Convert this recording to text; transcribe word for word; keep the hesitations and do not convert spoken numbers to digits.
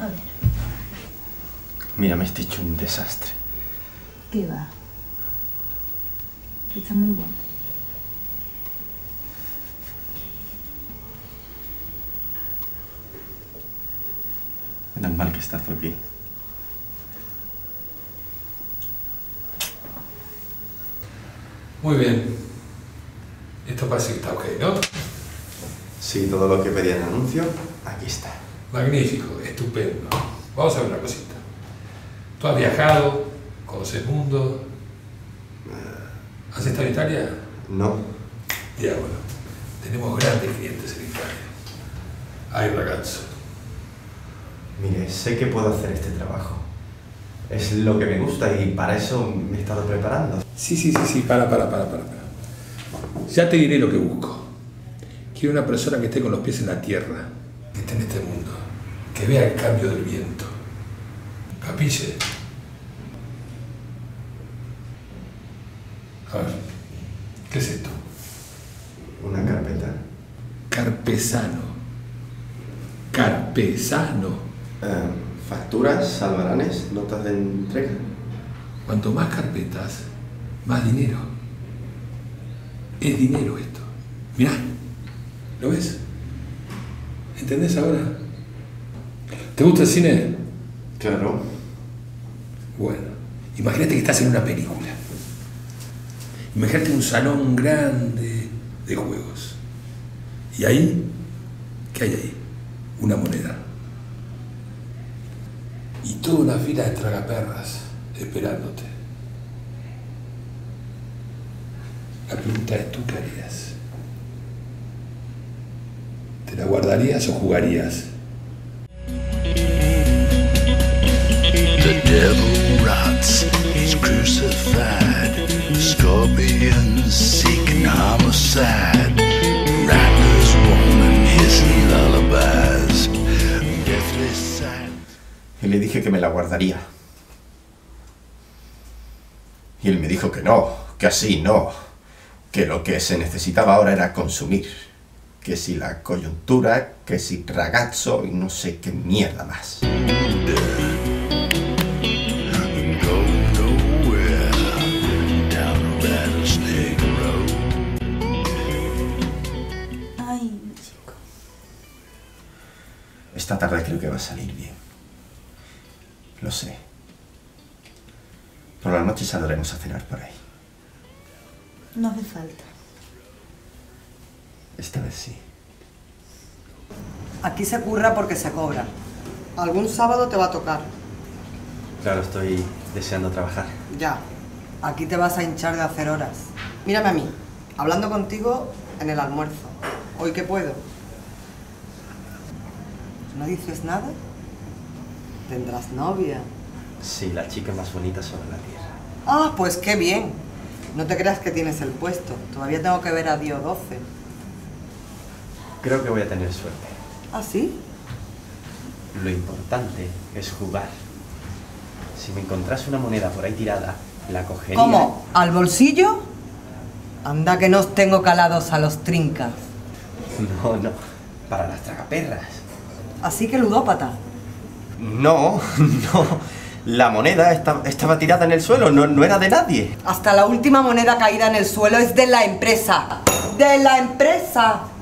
va bene. Mira, mi stai giù un desastre. Che va? Facciamo un buon. Meno male che è stato qui. Muy bien. Esto pasita, ok, ¿no? Sí, todo lo que pedí en el anuncio, aquí está. Magnífico, estupendo. Vamos a ver una cosita. Tú has viajado, conoces el mundo. ¿Has estado en Italia? No. Diavolo, tenemos grandes clientes en Italia. Ay, ragazzo. Mire, sé que puedo hacer este trabajo. Es lo que me gusta y para eso me he estado preparando. Sí, sí, sí, sí, para, para, para, para. Ya te diré lo que busco. Quiero una persona que esté con los pies en la tierra, que esté en este mundo, que vea el cambio del viento. ¿Capisce? A ver, ¿qué es esto? Una carpeta. Carpesano. Carpesano. Uh, facturas, albaranes, notas de entrega. Cuanto más carpetas, más dinero. Es dinero esto. Mirá, ¿lo ves? ¿Entendés ahora? ¿Te gusta el cine? Claro. Bueno, imagínate que estás en una película. Imagínate un salón grande de juegos. Y ahí, ¿qué hay ahí? Una moneda. Y toda una fila de tragaperras esperándote. La pregunta es, ¿tú qué harías? ¿Te la guardarías o jugarías? The devil rots, he's crucified. Scorpions seeking homicide. Rattlers warning his lullabies. Deathly silent. Y le dije que me la guardaría. Y él me dijo que no, que así no. Que lo que se necesitaba ahora era consumir, que si la coyuntura, que si ragazzo y no sé qué mierda más. Ay, chico. Esta tarde creo que va a salir bien. Lo sé. Por la noche saldremos a cenar por ahí. No hace falta. Esta vez sí. Aquí se curra porque se cobra. Algún sábado te va a tocar. Claro, estoy deseando trabajar. Ya. Aquí te vas a hinchar de hacer horas. Mírame a mí, hablando contigo en el almuerzo. Hoy que puedo. ¿No dices nada? ¿Tendrás novia? Sí, la chica más bonita sobre la tierra. Ah, pues qué bien. No te creas que tienes el puesto. Todavía tengo que ver a Dio doce. Creo que voy a tener suerte. ¿Ah, sí? Lo importante es jugar. Si me encontrás una moneda por ahí tirada, la cogería... ¿Cómo? ¿Al bolsillo? Anda que no os tengo calados a los trincas. No, no. Para las tragaperras. Así que ludópata. No, no. La moneda está, estaba tirada en el suelo, no, no era de nadie. Hasta la última moneda caída en el suelo es de la empresa. ¡De la empresa!